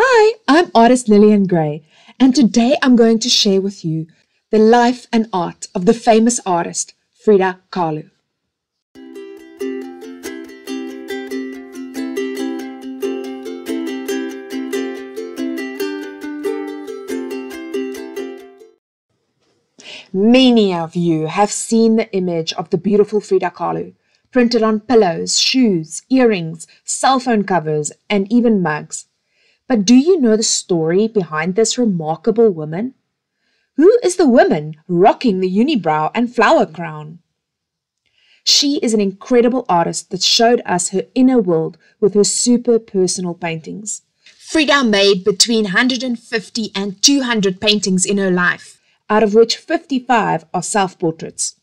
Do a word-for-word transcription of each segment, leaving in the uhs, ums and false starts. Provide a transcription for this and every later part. Hi, I'm artist Lillian Gray, and today I'm going to share with you the life and art of the famous artist Frida Kahlo. Many of you have seen the image of the beautiful Frida Kahlo printed on pillows, shoes, earrings, cell phone covers, and even mugs. But do you know the story behind this remarkable woman? Who is the woman rocking the unibrow and flower crown? She is an incredible artist that showed us her inner world with her super personal paintings. Frida made between one hundred fifty and two hundred paintings in her life, out of which fifty-five are self-portraits.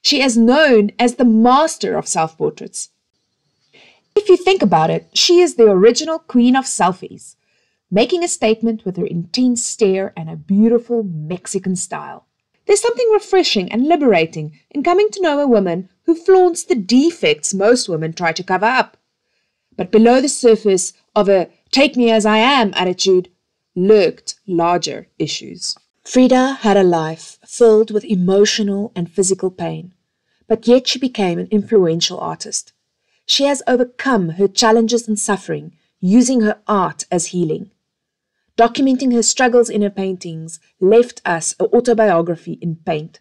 She is known as the master of self-portraits. If you think about it, she is the original queen of selfies, making a statement with her intense stare and a beautiful Mexican style. There's something refreshing and liberating in coming to know a woman who flaunts the defects most women try to cover up. But below the surface of a take-me-as-I-am attitude lurked larger issues. Frida had a life filled with emotional and physical pain, but yet she became an influential artist. She has overcome her challenges and suffering, using her art as healing. Documenting her struggles in her paintings left us an autobiography in paint.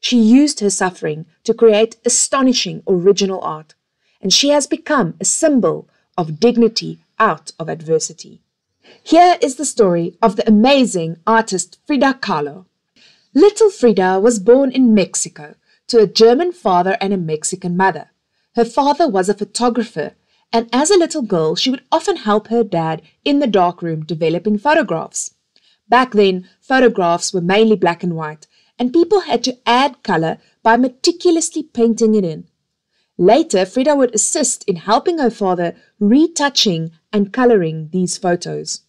She used her suffering to create astonishing original art, and she has become a symbol of dignity out of adversity. Here is the story of the amazing artist Frida Kahlo. Little Frida was born in Mexico to a German father and a Mexican mother. Her father was a photographer, and as a little girl, she would often help her dad in the darkroom developing photographs. Back then, photographs were mainly black and white, and people had to add color by meticulously painting it in. Later, Frida would assist in helping her father retouching and coloring these photos.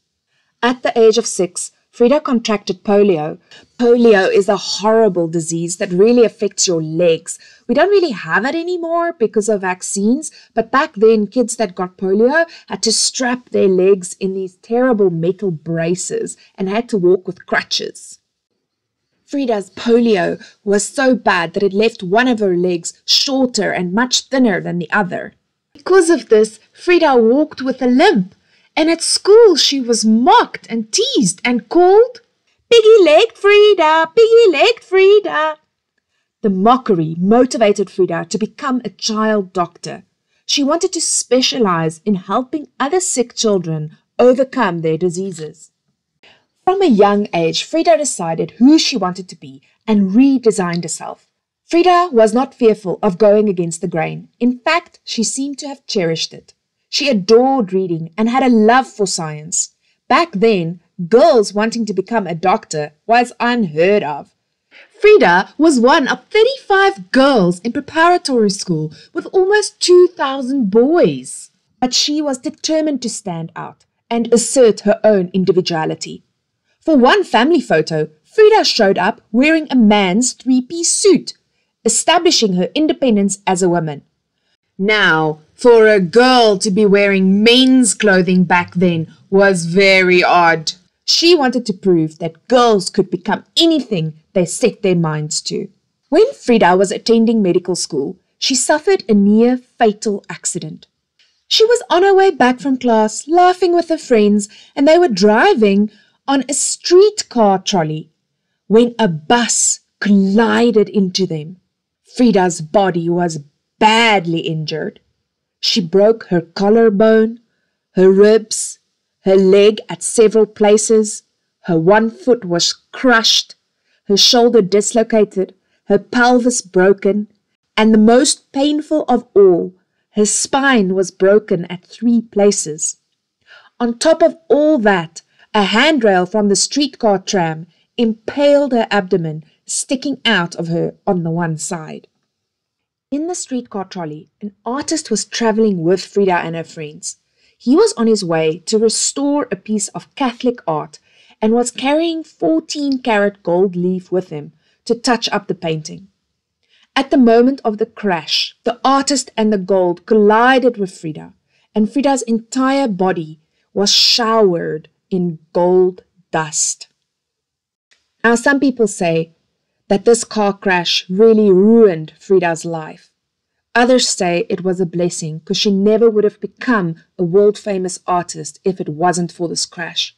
At the age of six, Frida contracted polio. Polio is a horrible disease that really affects your legs. We don't really have it anymore because of vaccines, but back then, kids that got polio had to strap their legs in these terrible metal braces and had to walk with crutches. Frida's polio was so bad that it left one of her legs shorter and much thinner than the other. Because of this, Frida walked with a limp, and at school she was mocked and teased and called "Piggy-legged Frida, piggy-legged Frida." The mockery motivated Frida to become a child doctor. She wanted to specialize in helping other sick children overcome their diseases. From a young age, Frida decided who she wanted to be and redesigned herself. Frida was not fearful of going against the grain. In fact, she seemed to have cherished it. She adored reading and had a love for science. Back then, girls wanting to become a doctor was unheard of. Frida was one of thirty-five girls in preparatory school with almost two thousand boys. But she was determined to stand out and assert her own individuality. For one family photo, Frida showed up wearing a man's three-piece suit, establishing her independence as a woman. Now, for a girl to be wearing men's clothing back then was very odd. She wanted to prove that girls could become anything they set their minds to. When Frida was attending medical school, she suffered a near-fatal accident. She was on her way back from class, laughing with her friends, and they were driving on a streetcar trolley when a bus collided into them. Frida's body was badly injured. She broke her collarbone, her ribs, her leg at several places, her one foot was crushed, her shoulder dislocated, her pelvis broken, and the most painful of all, her spine was broken at three places. On top of all that, a handrail from the streetcar tram impaled her abdomen, sticking out of her on the one side. In the streetcar trolley, an artist was traveling with Frida and her friends. He was on his way to restore a piece of Catholic art and was carrying fourteen karat gold leaf with him to touch up the painting. At the moment of the crash, the artist and the gold collided with Frida, and Frida's entire body was showered in gold dust. Now, some people say that this car crash really ruined Frida's life. Others say it was a blessing because she never would have become a world-famous artist if it wasn't for this crash.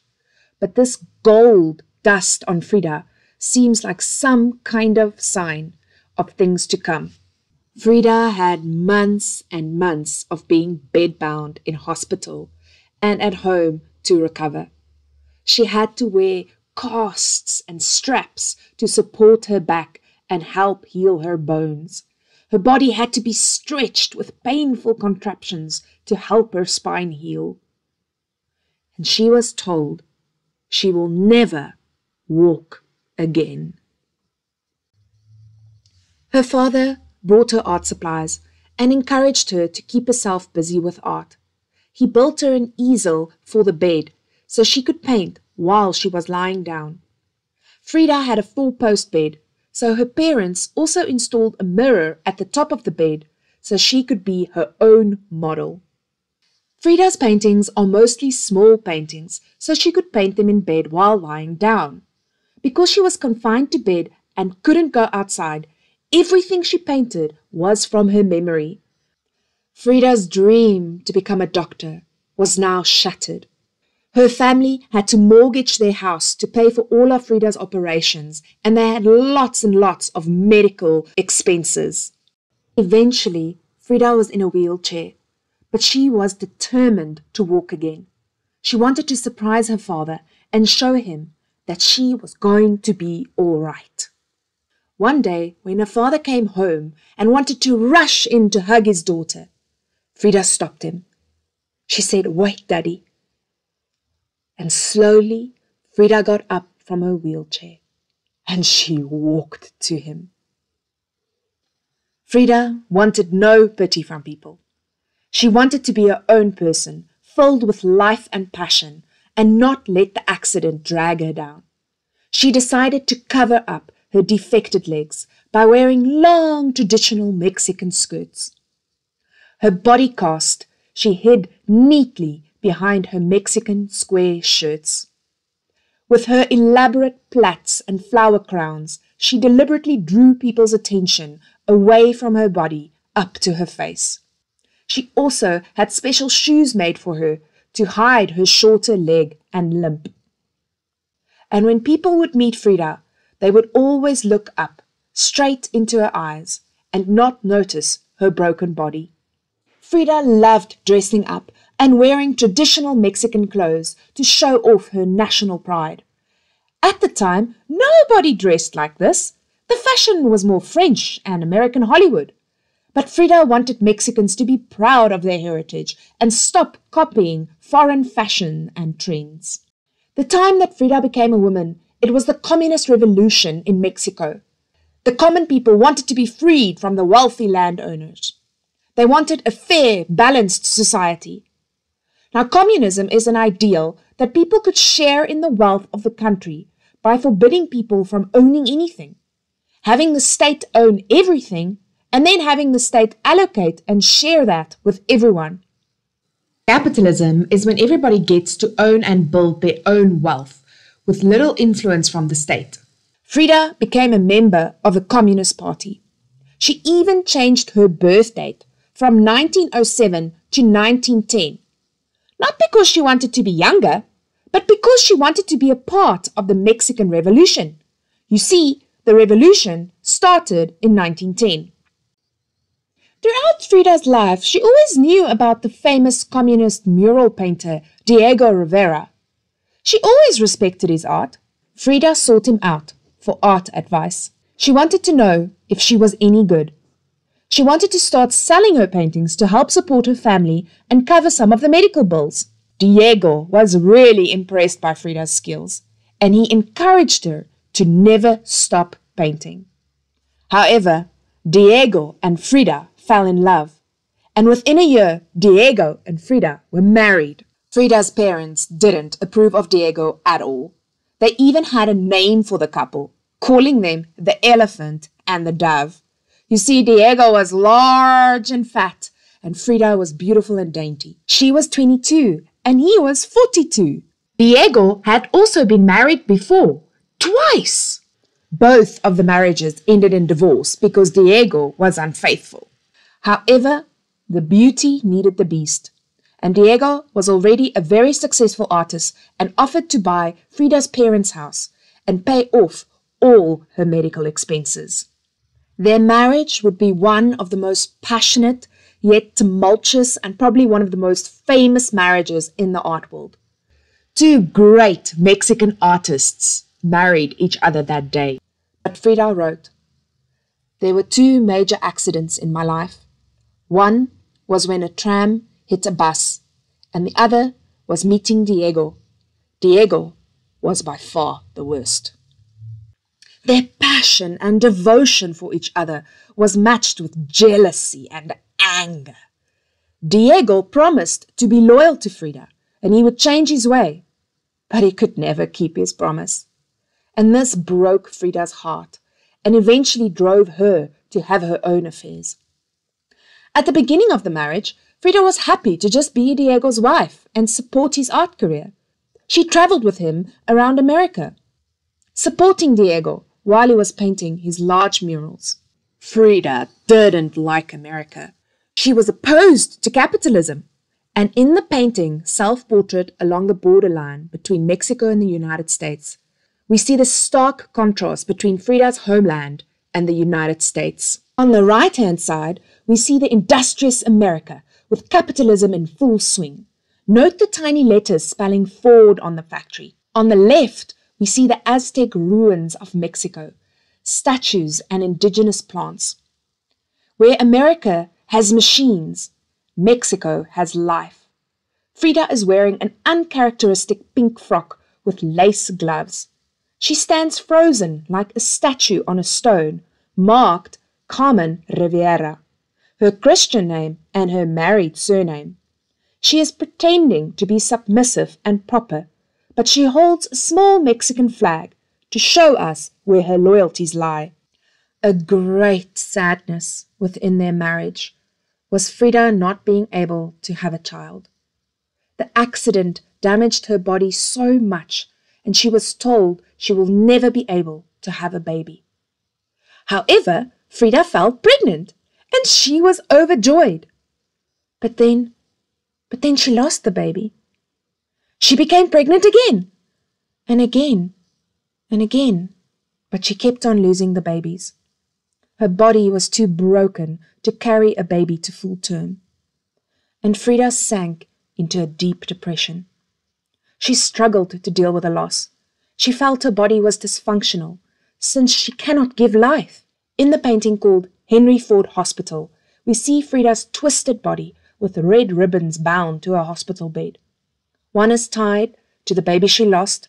But this gold dust on Frida seems like some kind of sign of things to come. Frida had months and months of being bedbound in hospital and at home to recover. She had to wear casts and straps to support her back and help heal her bones. Her body had to be stretched with painful contraptions to help her spine heal. And she was told she will never walk again. Her father brought her art supplies and encouraged her to keep herself busy with art. He built her an easel for the bed so she could paint while she was lying down. Frida had a four-post bed, so her parents also installed a mirror at the top of the bed so she could be her own model. Frida's paintings are mostly small paintings, so she could paint them in bed while lying down. Because she was confined to bed and couldn't go outside, everything she painted was from her memory. Frida's dream to become a doctor was now shattered. Her family had to mortgage their house to pay for all of Frida's operations, and they had lots and lots of medical expenses. Eventually, Frida was in a wheelchair, but she was determined to walk again. She wanted to surprise her father and show him that she was going to be all right. One day, when her father came home and wanted to rush in to hug his daughter, Frida stopped him. She said, "Wait, Daddy." And slowly, Frida got up from her wheelchair and she walked to him. Frida wanted no pity from people. She wanted to be her own person, filled with life and passion, and not let the accident drag her down. She decided to cover up her defected legs by wearing long traditional Mexican skirts. Her body cast, she hid neatly behind her Mexican square shirts. With her elaborate plaits and flower crowns, she deliberately drew people's attention away from her body up to her face. She also had special shoes made for her to hide her shorter leg and limp. And when people would meet Frida, they would always look up, straight into her eyes, and not notice her broken body. Frida loved dressing up and wearing traditional Mexican clothes to show off her national pride. At the time, nobody dressed like this. The fashion was more French and American Hollywood. But Frida wanted Mexicans to be proud of their heritage and stop copying foreign fashion and trends. The time that Frida became a woman, it was the communist revolution in Mexico. The common people wanted to be freed from the wealthy landowners. They wanted a fair, balanced society. Now, communism is an ideal that people could share in the wealth of the country by forbidding people from owning anything, having the state own everything, and then having the state allocate and share that with everyone. Capitalism is when everybody gets to own and build their own wealth, with little influence from the state. Frida became a member of the Communist Party. She even changed her birth date from nineteen oh seven to nineteen ten. Not because she wanted to be younger, but because she wanted to be a part of the Mexican Revolution. You see, the revolution started in nineteen ten. Throughout Frida's life, she always knew about the famous communist mural painter Diego Rivera. She always respected his art. Frida sought him out for art advice. She wanted to know if she was any good. She wanted to start selling her paintings to help support her family and cover some of the medical bills. Diego was really impressed by Frida's skills, and he encouraged her to never stop painting. However, Diego and Frida fell in love, and within a year, Diego and Frida were married. Frida's parents didn't approve of Diego at all. They even had a name for the couple, calling them the Elephant and the Dove. You see, Diego was large and fat, and Frida was beautiful and dainty. She was twenty-two, and he was forty-two. Diego had also been married before, twice. Both of the marriages ended in divorce because Diego was unfaithful. However, the beauty needed the beast, and Diego was already a very successful artist and offered to buy Frida's parents' house and pay off all her medical expenses. Their marriage would be one of the most passionate, yet tumultuous, and probably one of the most famous marriages in the art world. Two great Mexican artists married each other that day. But Frida wrote, "There were two major accidents in my life. One was when a tram hit a bus, and the other was meeting Diego. Diego was by far the worst." Their passion and devotion for each other was matched with jealousy and anger. Diego promised to be loyal to Frida, and he would change his way, but he could never keep his promise. And this broke Frida's heart and eventually drove her to have her own affairs. At the beginning of the marriage, Frida was happy to just be Diego's wife and support his art career. She traveled with him around America, supporting Diego while he was painting his large murals. Frida didn't like America. She was opposed to capitalism. And in the painting Self-Portrait Along the Borderline Between Mexico and the United States, we see the stark contrast between Frida's homeland and the United States. On the right-hand side, we see the industrious America with capitalism in full swing. Note the tiny letters spelling Ford on the factory. On the left, we see the Aztec ruins of Mexico, statues and indigenous plants. Where America has machines, Mexico has life. Frida is wearing an uncharacteristic pink frock with lace gloves. She stands frozen like a statue on a stone, marked Carmen Rivera, her Christian name and her married surname. She is pretending to be submissive and proper, but she holds a small Mexican flag to show us where her loyalties lie. A great sadness within their marriage was Frida not being able to have a child. The accident damaged her body so much, and she was told she will never be able to have a baby. However, Frida fell pregnant, and she was overjoyed. But then, but then she lost the baby. She became pregnant again, and again, and again, but she kept on losing the babies. Her body was too broken to carry a baby to full term, and Frida sank into a deep depression. She struggled to deal with the loss. She felt her body was dysfunctional, since she cannot give life. In the painting called Henry Ford Hospital, we see Frida's twisted body with red ribbons bound to her hospital bed. One is tied to the baby she lost,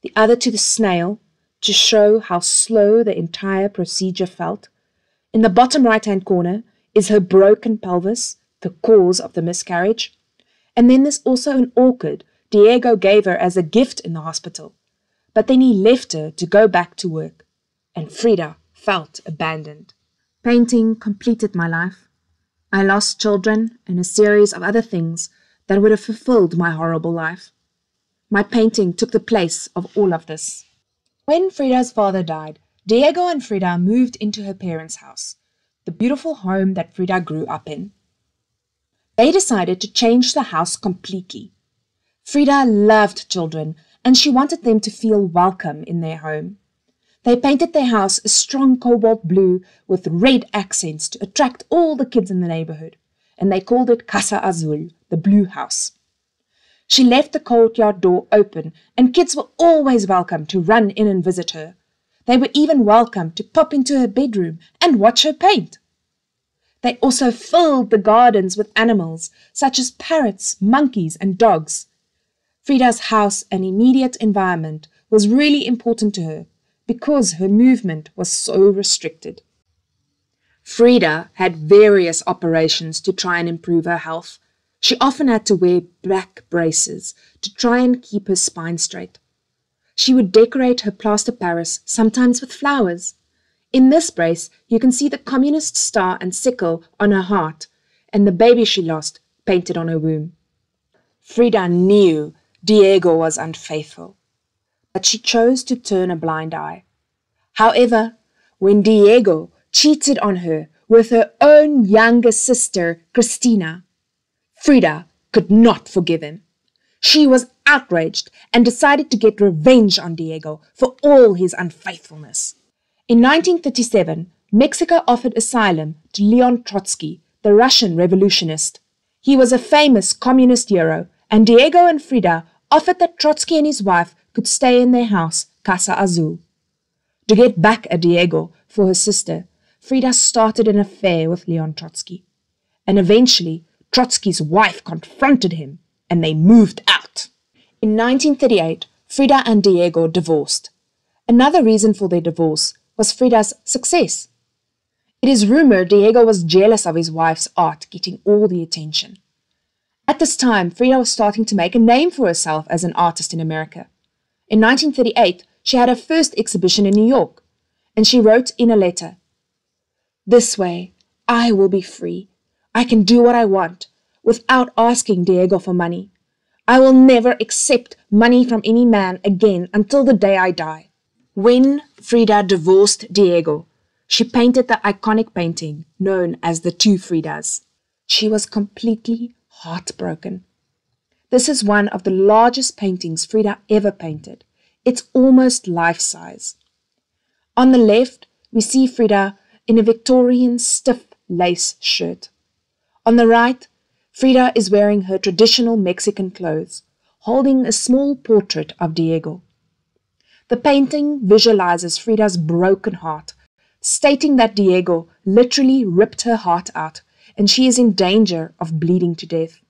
the other to the snail, to show how slow the entire procedure felt. In the bottom right-hand corner is her broken pelvis, the cause of the miscarriage. And then there's also an orchid Diego gave her as a gift in the hospital. But then he left her to go back to work, and Frida felt abandoned. Painting completed my life. I lost children and a series of other things that would have fulfilled my horrible life. My painting took the place of all of this. When Frida's father died, Diego and Frida moved into her parents' house, the beautiful home that Frida grew up in. They decided to change the house completely. Frida loved children, and she wanted them to feel welcome in their home. They painted their house a strong cobalt blue with red accents to attract all the kids in the neighborhood, and they called it Casa Azul, the blue house. She left the courtyard door open, and kids were always welcome to run in and visit her. They were even welcome to pop into her bedroom and watch her paint. They also filled the gardens with animals, such as parrots, monkeys, and dogs. Frida's house and immediate environment was really important to her because her movement was so restricted. Frida had various operations to try and improve her health. She often had to wear back braces to try and keep her spine straight. She would decorate her plaster Paris, sometimes with flowers. In this brace, you can see the communist star and sickle on her heart, and the baby she lost painted on her womb. Frida knew Diego was unfaithful, but she chose to turn a blind eye. However, when Diego cheated on her with her own younger sister, Cristina, Frida could not forgive him. She was outraged and decided to get revenge on Diego for all his unfaithfulness. In nineteen thirty-seven, Mexico offered asylum to Leon Trotsky, the Russian revolutionist. He was a famous communist hero, and Diego and Frida offered that Trotsky and his wife could stay in their house, Casa Azul. To get back at Diego for her sister, Frida started an affair with Leon Trotsky, and eventually Trotsky's wife confronted him, and they moved out. In nineteen thirty-eight, Frida and Diego divorced. Another reason for their divorce was Frida's success. It is rumored Diego was jealous of his wife's art getting all the attention. At this time, Frida was starting to make a name for herself as an artist in America. In nineteen thirty-eight, she had her first exhibition in New York, and she wrote in a letter, "This way, I will be free. I can do what I want, without asking Diego for money. I will never accept money from any man again until the day I die." When Frida divorced Diego, she painted the iconic painting known as The Two Fridas. She was completely heartbroken. This is one of the largest paintings Frida ever painted. It's almost life-size. On the left, we see Frida in a Victorian stiff lace shirt. On the right, Frida is wearing her traditional Mexican clothes, holding a small portrait of Diego. The painting visualizes Frida's broken heart, stating that Diego literally ripped her heart out and she is in danger of bleeding to death.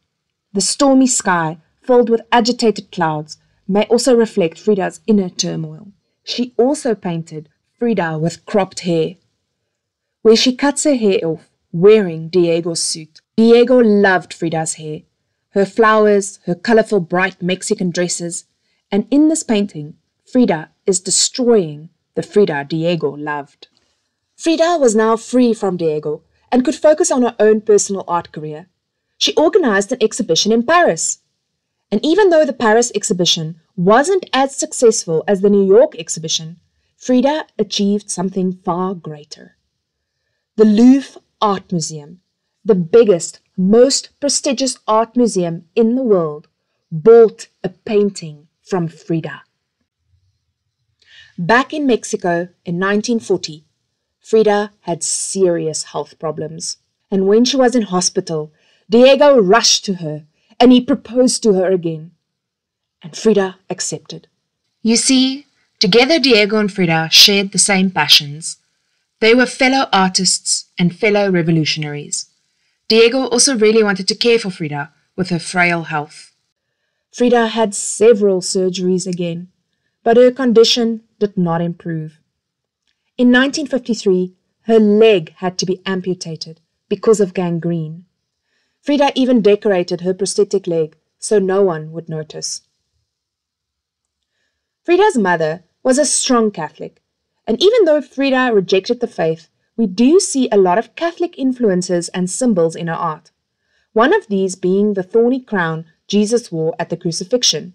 The stormy sky, filled with agitated clouds, may also reflect Frida's inner turmoil. She also painted Frida with cropped hair, where she cuts her hair off, wearing Diego's suit. Diego loved Frida's hair, her flowers, her colorful bright Mexican dresses, and in this painting, Frida is destroying the Frida Diego loved. Frida was now free from Diego and could focus on her own personal art career. She organized an exhibition in Paris. And even though the Paris exhibition wasn't as successful as the New York exhibition, Frida achieved something far greater. The Louvre Art Museum, the biggest, most prestigious art museum in the world, bought a painting from Frida. Back in Mexico in nineteen forty, Frida had serious health problems, and when she was in hospital, Diego rushed to her and he proposed to her again, and Frida accepted. You see, together Diego and Frida shared the same passions. They were fellow artists and fellow revolutionaries. Diego also really wanted to care for Frida with her frail health. Frida had several surgeries again, but her condition did not improve. In nineteen fifty-three, her leg had to be amputated because of gangrene. Frida even decorated her prosthetic leg so no one would notice. Frida's mother was a strong Catholic, and even though Frida rejected the faith, we do see a lot of Catholic influences and symbols in her art, one of these being the thorny crown Jesus wore at the crucifixion.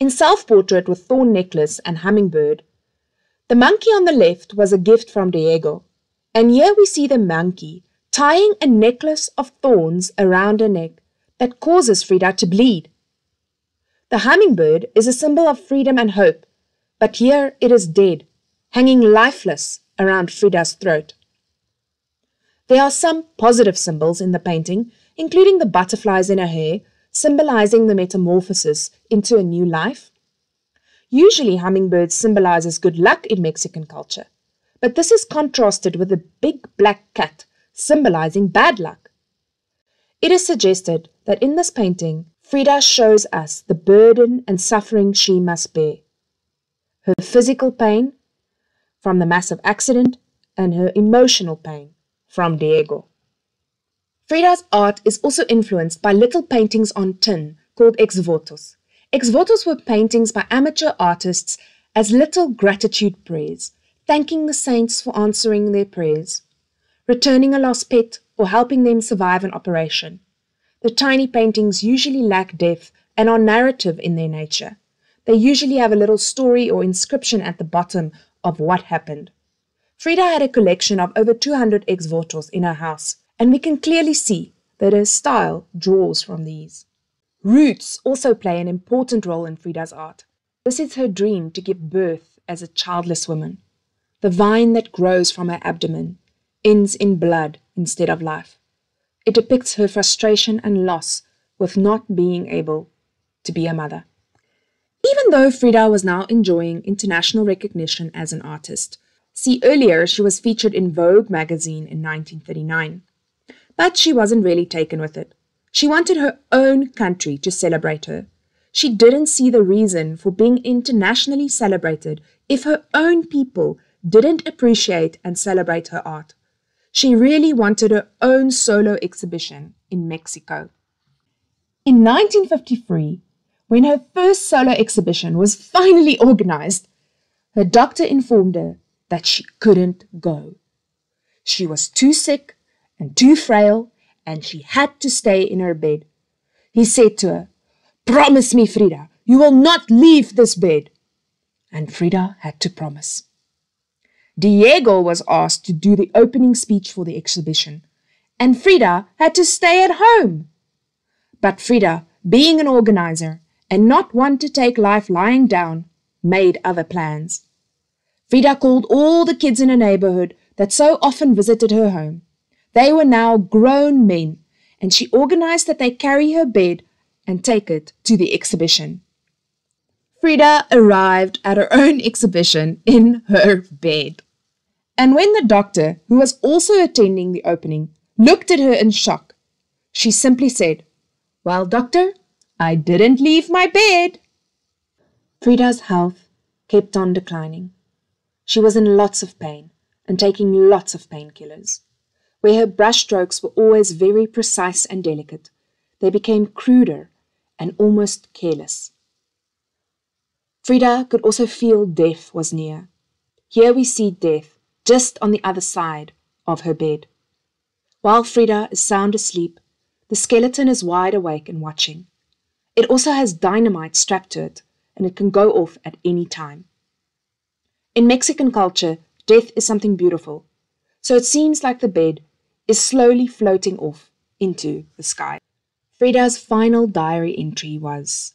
In Self-portrait with Thorn Necklace and Hummingbird, the monkey on the left was a gift from Diego, and here we see the monkey tying a necklace of thorns around her neck that causes Frida to bleed. The hummingbird is a symbol of freedom and hope, but here it is dead, hanging lifeless around Frida's throat. There are some positive symbols in the painting, including the butterflies in her hair, symbolizing the metamorphosis into a new life. Usually hummingbirds symbolizes good luck in Mexican culture, but this is contrasted with a big black cat symbolizing bad luck. It is suggested that in this painting, Frida shows us the burden and suffering she must bear. Her physical pain from the massive accident and her emotional pain from Diego. Frida's art is also influenced by little paintings on tin called ex votos. Ex votos were paintings by amateur artists as little gratitude prayers, thanking the saints for answering their prayers, returning a lost pet, or helping them survive an operation. The tiny paintings usually lack depth and are narrative in their nature. They usually have a little story or inscription at the bottom of what happened. Frida had a collection of over two hundred ex votos in her house, and we can clearly see that her style draws from these. Roots also play an important role in Frida's art. This is her dream to give birth as a childless woman. The vine that grows from her abdomen ends in blood instead of life. It depicts her frustration and loss with not being able to be a mother. Even though Frida was now enjoying international recognition as an artist, see earlier she was featured in Vogue magazine in nineteen thirty-nine, but she wasn't really taken with it. She wanted her own country to celebrate her. She didn't see the reason for being internationally celebrated if her own people didn't appreciate and celebrate her art. She really wanted her own solo exhibition in Mexico. In nineteen fifty-three, when her first solo exhibition was finally organized, her doctor informed her that she couldn't go. She was too sick and too frail, and she had to stay in her bed. He said to her, "Promise me, Frida, you will not leave this bed." And Frida had to promise. Diego was asked to do the opening speech for the exhibition, and Frida had to stay at home. But Frida, being an organizer, and not one to take life lying down, made other plans. Frida called all the kids in her neighborhood that so often visited her home. They were now grown men, and she organized that they carry her bed and take it to the exhibition. Frida arrived at her own exhibition in her bed. And when the doctor, who was also attending the opening, looked at her in shock, she simply said, "Well, doctor, I didn't leave my bed." Frida's health kept on declining. She was in lots of pain and taking lots of painkillers. Where her brushstrokes were always very precise and delicate, they became cruder and almost careless. Frida could also feel death was near. Here we see death just on the other side of her bed. While Frida is sound asleep, the skeleton is wide awake and watching. It also has dynamite strapped to it, and it can go off at any time. In Mexican culture, death is something beautiful, so it seems like the bed is slowly floating off into the sky. Frida's final diary entry was,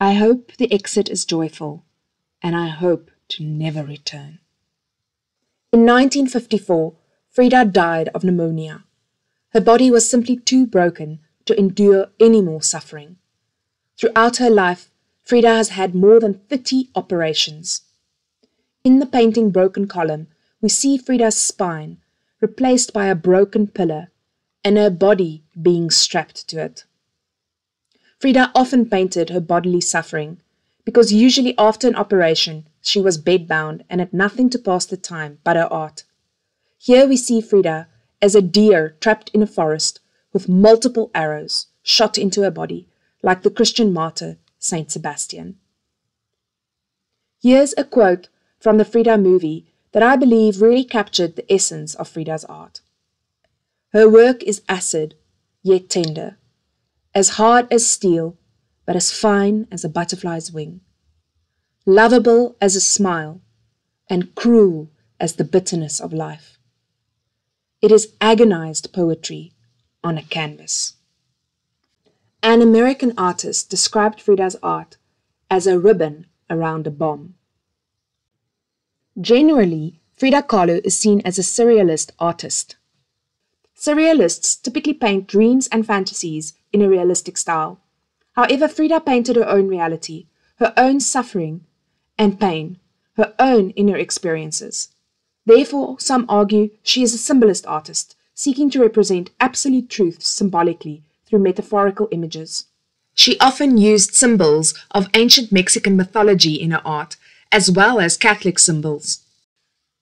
"I hope the exit is joyful, and I hope to never return." In nineteen fifty-four, Frida died of pneumonia. Her body was simply too broken to endure any more suffering. Throughout her life, Frida has had more than thirty operations. In the painting Broken Column, we see Frida's spine replaced by a broken pillar and her body being strapped to it. Frida often painted her bodily suffering because usually after an operation she was bedbound and had nothing to pass the time but her art. Here we see Frida as a deer trapped in a forest with multiple arrows shot into her body, like the Christian martyr Saint Sebastian. Here's a quote from the Frida movie that I believe really captured the essence of Frida's art. "Her work is acid, yet tender, as hard as steel, but as fine as a butterfly's wing, lovable as a smile, and cruel as the bitterness of life. It is agonized poetry on a canvas." An American artist described Frida's art as a ribbon around a bomb. Generally, Frida Kahlo is seen as a surrealist artist. Surrealists typically paint dreams and fantasies in a realistic style. However, Frida painted her own reality, her own suffering and pain, her own inner experiences. Therefore, some argue she is a symbolist artist, seeking to represent absolute truth symbolically through metaphorical images. She often used symbols of ancient Mexican mythology in her art, as well as Catholic symbols.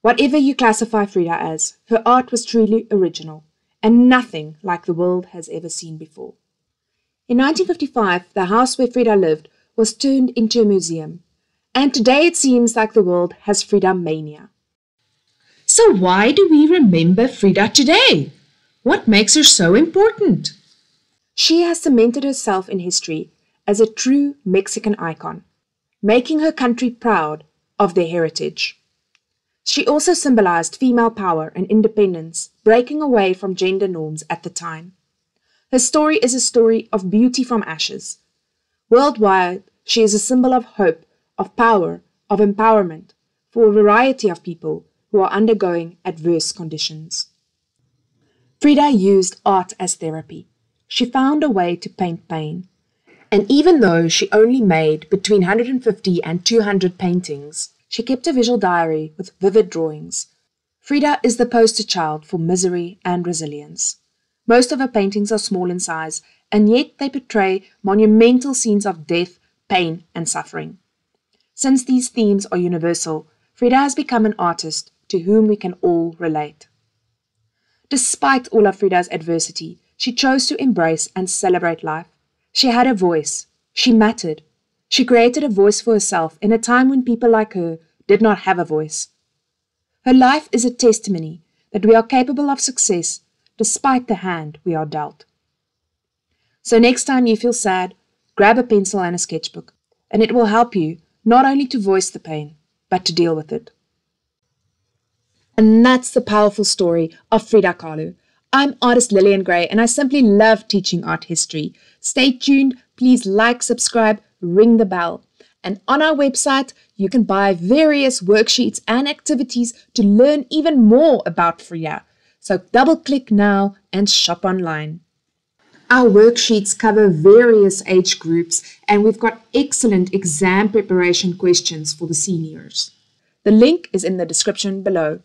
Whatever you classify Frida as, her art was truly original, and nothing like the world has ever seen before. In nineteen fifty-five, the house where Frida lived was turned into a museum, and today it seems like the world has Frida mania. So why do we remember Frida today? What makes her so important? She has cemented herself in history as a true Mexican icon, making her country proud of their heritage. She also symbolized female power and independence, breaking away from gender norms at the time. Her story is a story of beauty from ashes. Worldwide, she is a symbol of hope, of power, of empowerment for a variety of people who are undergoing adverse conditions. Frida used art as therapy. She found a way to paint pain. And even though she only made between one hundred fifty and two hundred paintings, she kept a visual diary with vivid drawings. Frida is the poster child for misery and resilience. Most of her paintings are small in size, and yet they portray monumental scenes of death, pain, and suffering. Since these themes are universal, Frida has become an artist to whom we can all relate. Despite all of Frida's adversity, she chose to embrace and celebrate life. She had a voice. She mattered. She created a voice for herself in a time when people like her did not have a voice. Her life is a testimony that we are capable of success despite the hand we are dealt. So next time you feel sad, grab a pencil and a sketchbook, and it will help you not only to voice the pain, but to deal with it. And that's the powerful story of Frida Kahlo. I'm artist Lillian Gray, and I simply love teaching art history. Stay tuned. Please like, subscribe, ring the bell. And on our website, you can buy various worksheets and activities to learn even more about Frida. So double-click now and shop online. Our worksheets cover various age groups, and we've got excellent exam preparation questions for the seniors. The link is in the description below.